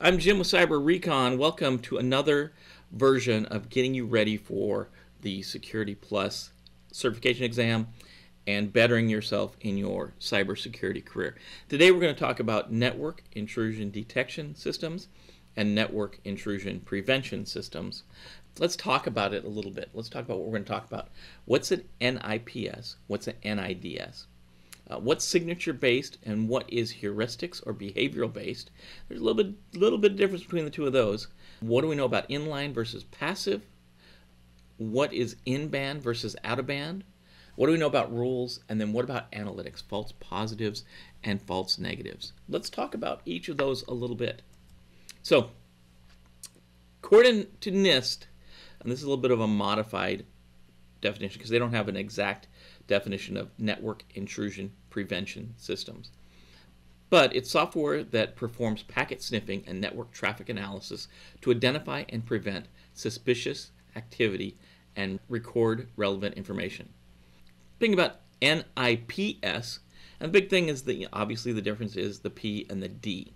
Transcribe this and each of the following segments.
I'm Jim with Cyber Recon. Welcome to another version of getting you ready for the Security Plus certification exam and bettering yourself in your cybersecurity career. Today we're going to talk about network intrusion detection systems and network intrusion prevention systems. Let's talk about it a little bit. Let's talk about what we're going to talk about. What's an NIPS? What's an NIDS? What's signature-based and what is heuristics or behavioral-based? There's a little bit of difference between the two of those. What do we know about inline versus passive? What is in-band versus out-of-band? What do we know about rules? And then what about analytics, false positives and false negatives? Let's talk about each of those a little bit. So, according to NIST, and this is a little bit of a modified definition because they don't have an exact definition of network intrusion prevention systems. But it's software that performs packet sniffing and network traffic analysis to identify and prevent suspicious activity and record relevant information. Think about NIPS, and the big thing is that obviously the difference is the P and the D.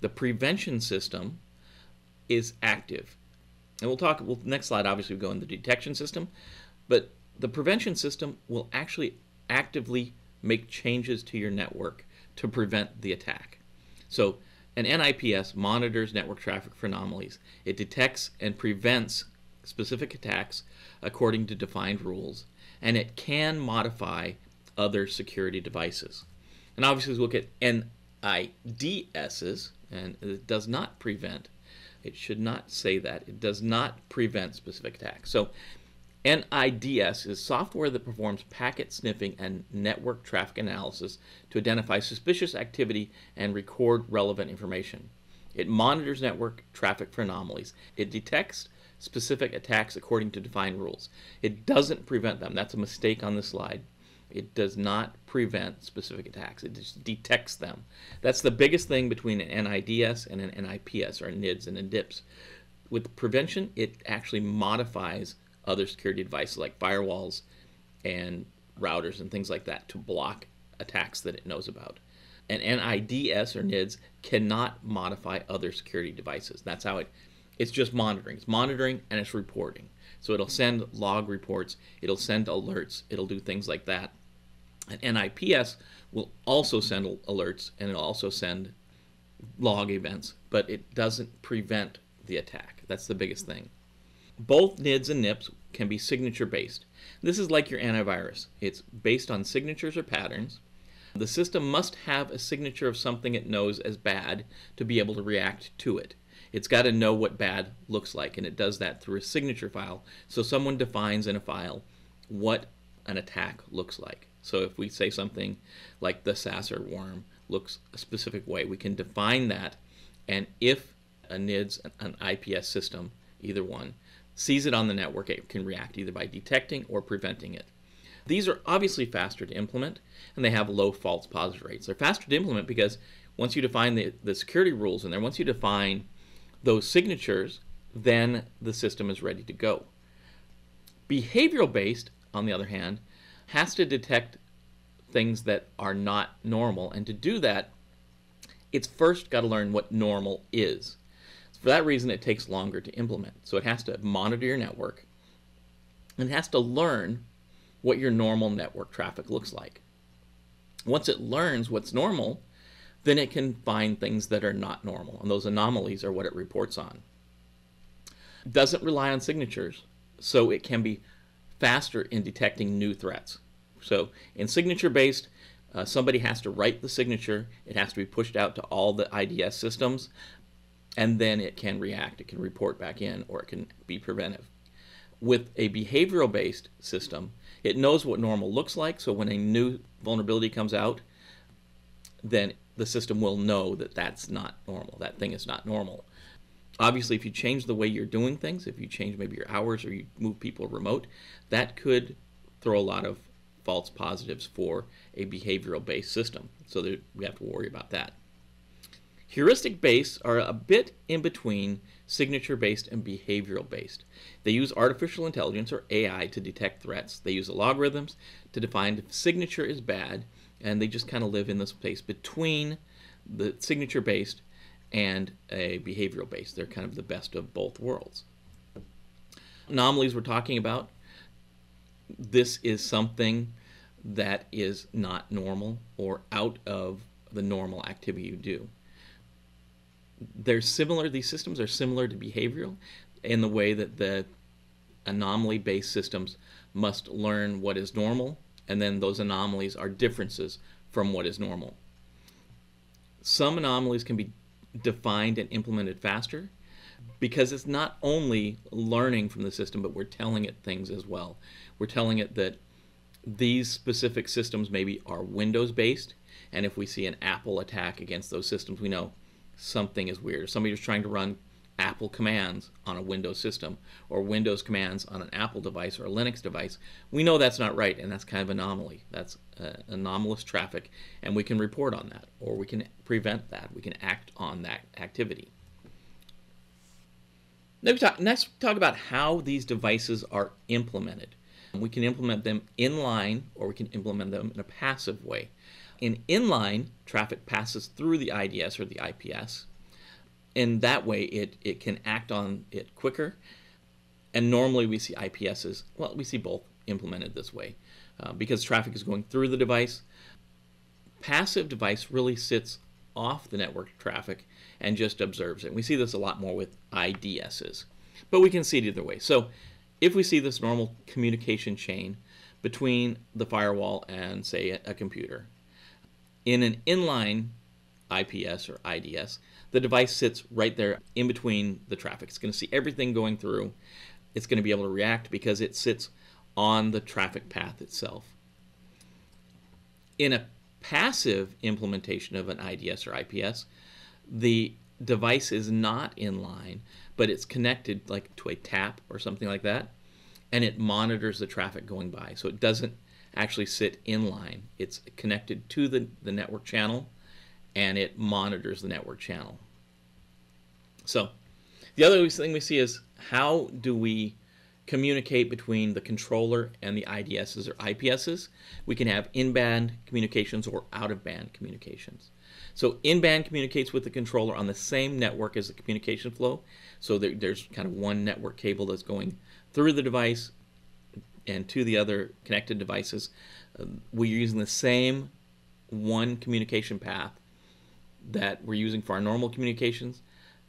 The prevention system is active. And we'll talk, next slide obviously we go into the detection system, but the prevention system will actually actively make changes to your network to prevent the attack. So an NIPS monitors network traffic for anomalies. It detects and prevents specific attacks according to defined rules, and it can modify other security devices. And obviously we look at NIDSs, and it does not prevent. It should not say that. It does not prevent specific attacks. So NIDS is software that performs packet sniffing and network traffic analysis to identify suspicious activity and record relevant information. It monitors network traffic for anomalies. It detects specific attacks according to defined rules. It doesn't prevent them. That's a mistake on this slide. It does not prevent specific attacks. It just detects them. That's the biggest thing between an NIDS and an NIPS, or NIDS and a NIPS. With prevention, it actually modifies other security devices like firewalls and routers and things like that to block attacks that it knows about. And NIDS or NIDS cannot modify other security devices. That's how it's just monitoring. It's monitoring and it's reporting. So it'll send log reports, it'll send alerts, it'll do things like that. And NIPS will also send alerts and it'll also send log events, but it doesn't prevent the attack. That's the biggest thing. Both NIDS and NIPS can be signature-based. This is like your antivirus. It's based on signatures or patterns. The system must have a signature of something it knows as bad to be able to react to it. It's got to know what bad looks like, and it does that through a signature file. So someone defines in a file what an attack looks like. So if we say something like the Sasser worm looks a specific way, we can define that, and if a NIDS, an IPS system, either one, sees it on the network, it can react either by detecting or preventing it. These are obviously faster to implement, and they have low false positive rates. They're faster to implement because once you define the security rules in there, once you define those signatures, then the system is ready to go. Behavioral-based, on the other hand, has to detect things that are not normal, and to do that, it's first got to learn what normal is. For that reason, it takes longer to implement. So it has to monitor your network and it has to learn what your normal network traffic looks like. Once it learns what's normal, then it can find things that are not normal, and those anomalies are what it reports on. It doesn't rely on signatures, so it can be faster in detecting new threats. So in signature-based, somebody has to write the signature. It has to be pushed out to all the IDS systems, and then it can react, it can report back in, or it can be preventive. With a behavioral-based system, it knows what normal looks like, so when a new vulnerability comes out, then the system will know that that's not normal, that thing is not normal. Obviously, if you change the way you're doing things, if you change maybe your hours or you move people remote, that could throw a lot of false positives for a behavioral-based system, so we have to worry about that. Heuristic-based are a bit in between signature-based and behavioral-based. They use artificial intelligence, or AI, to detect threats. They use algorithms to define if signature is bad, and they just kind of live in the space between the signature-based and a behavioral base. They're kind of the best of both worlds. Anomalies we're talking about, this is something that is not normal or out of the normal activity you do. They're similar, these systems are similar to behavioral in the way that the anomaly-based systems must learn what is normal, and then those anomalies are differences from what is normal. Some anomalies can be defined and implemented faster because it's not only learning from the system, but we're telling it things as well. We're telling it that these specific systems maybe are Windows-based, and if we see an Apple attack against those systems, we know something is weird. Somebody was trying to run Apple commands on a Windows system, or Windows commands on an Apple device or a Linux device. We know that's not right, and that's kind of anomaly. That's anomalous traffic, and we can report on that, or we can prevent that. We can act on that activity. Next, talk about how these devices are implemented. We can implement them inline, or we can implement them in a passive way. In inline, traffic passes through the IDS or the IPS, and that way it can act on it quicker. And normally we see IPSs, well, we see both implemented this way because traffic is going through the device. Passive device really sits off the network traffic and just observes it. And we see this a lot more with IDSs, but we can see it either way. So if we see this normal communication chain between the firewall and, say, a computer, in an inline IPS or IDS, the device sits right there in between the traffic. It's going to see everything going through. It's going to be able to react because it sits on the traffic path itself. In a passive implementation of an IDS or IPS, the device is not inline, but it's connected like to a tap or something like that, and it monitors the traffic going by. So it doesn't actually sit inline. It's connected to the network channel, and it monitors the network channel. So the other thing we see is, how do we communicate between the controller and the IDSs or IPSs? We can have in-band communications or out-of-band communications. So in-band communicates with the controller on the same network as the communication flow. So there's kind of one network cable that's going through the device and to the other connected devices. We're using the same one communication path that we're using for our normal communications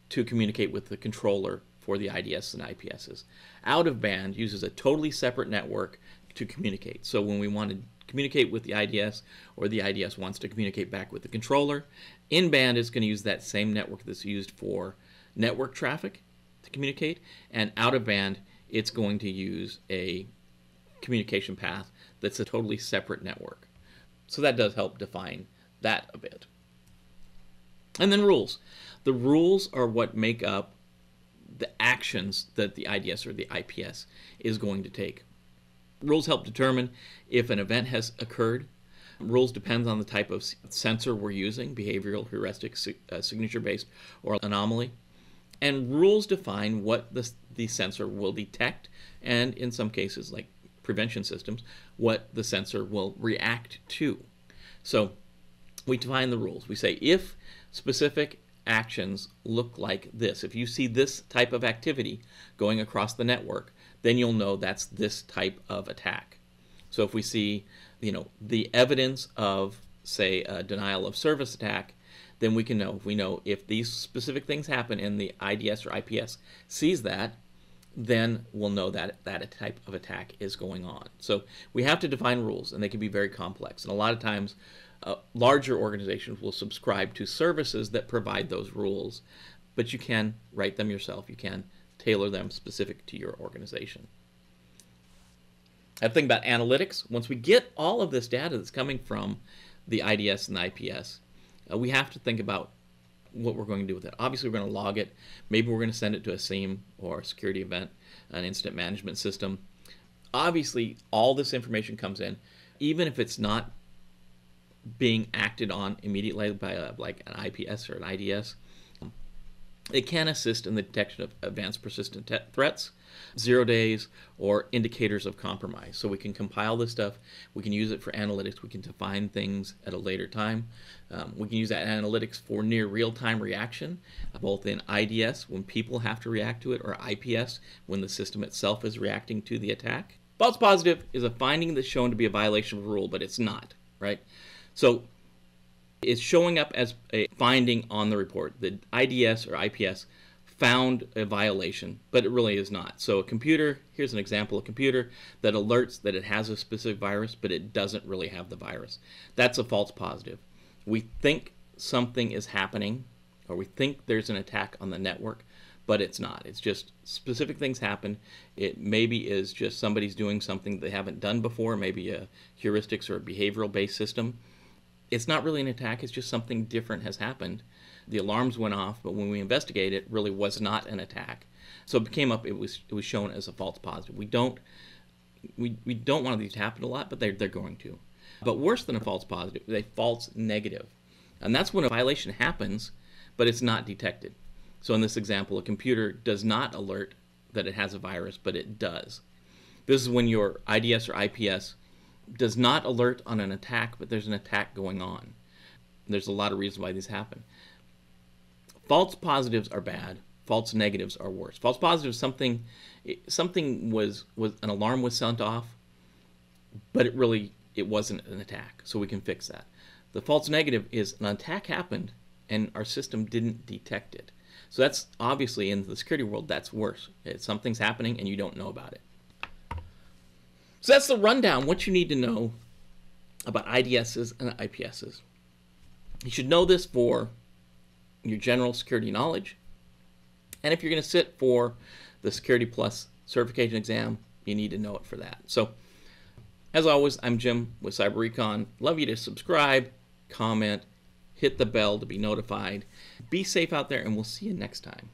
to communicate with the controller for the IDS and IPSs. Out of band uses a totally separate network to communicate. So when we want to communicate with the IDS, or the IDS wants to communicate back with the controller, in band is going to use that same network that's used for network traffic to communicate, and out of band it's going to use a communication path that's a totally separate network. So that does help define that a bit. And then rules. The rules are what make up the actions that the IDS or the IPS is going to take. Rules help determine if an event has occurred. Rules depend on the type of sensor we're using, behavioral, heuristic, signature-based, or anomaly. And rules define what the sensor will detect, and in some cases, like prevention systems, what the sensor will react to. So we define the rules. We say, if specific actions look like this, if you see this type of activity going across the network, then you'll know that's this type of attack. So if we see, you know, the evidence of, say, a denial of service attack, then we can know. If we know if these specific things happen and the IDS or IPS sees that, then we'll know that that type of attack is going on. So we have to define rules, and they can be very complex. And a lot of times, larger organizations will subscribe to services that provide those rules, but you can write them yourself. You can tailor them specific to your organization. I think about analytics. Once we get all of this data that's coming from the IDS and the IPS, we have to think about what we're going to do with it. Obviously, we're going to log it. Maybe we're going to send it to a SIEM or a security event, an incident management system. Obviously, all this information comes in, even if it's not being acted on immediately by like an IPS or an IDS. It can assist in the detection of advanced persistent threats, 0 days, or indicators of compromise. So we can compile this stuff, we can use it for analytics, we can define things at a later time. We can use that analytics for near real-time reaction, both in IDS, when people have to react to it, or IPS, when the system itself is reacting to the attack. False positive is a finding that's shown to be a violation of a rule, but it's not, right? So it's showing up as a finding on the report. The IDS or IPS found a violation, but it really is not. So a computer, here's an example, a computer that alerts that it has a specific virus, but it doesn't really have the virus. That's a false positive. We think something is happening, or we think there's an attack on the network, but it's not. It's just specific things happen. It maybe is just somebody's doing something they haven't done before, maybe a heuristics or a behavioral-based system. It's not really an attack, it's just something different has happened. The alarms went off, but when we investigate, it really was not an attack. So it came up, it was shown as a false positive. We don't want these to happen a lot, but they're going to. But worse than a false positive is a false negative. And that's when a violation happens, but it's not detected. So in this example, a computer does not alert that it has a virus, but it does. This is when your IDS or IPS does not alert on an attack, but there's an attack going on. There's a lot of reasons why these happen. False positives are bad. False negatives are worse. False positives, something was an alarm was sent off, but it wasn't an attack, so we can fix that. The false negative is an attack happened and our system didn't detect it. So that's obviously in the security world, that's worse. It's something's happening and you don't know about it. So that's the rundown, what you need to know about IDSs and IPSs. You should know this for your general security knowledge. And if you're going to sit for the Security Plus certification exam, you need to know it for that. So as always, I'm Jim with Cyber Recon. Love you to subscribe, comment, hit the bell to be notified. Be safe out there, and we'll see you next time.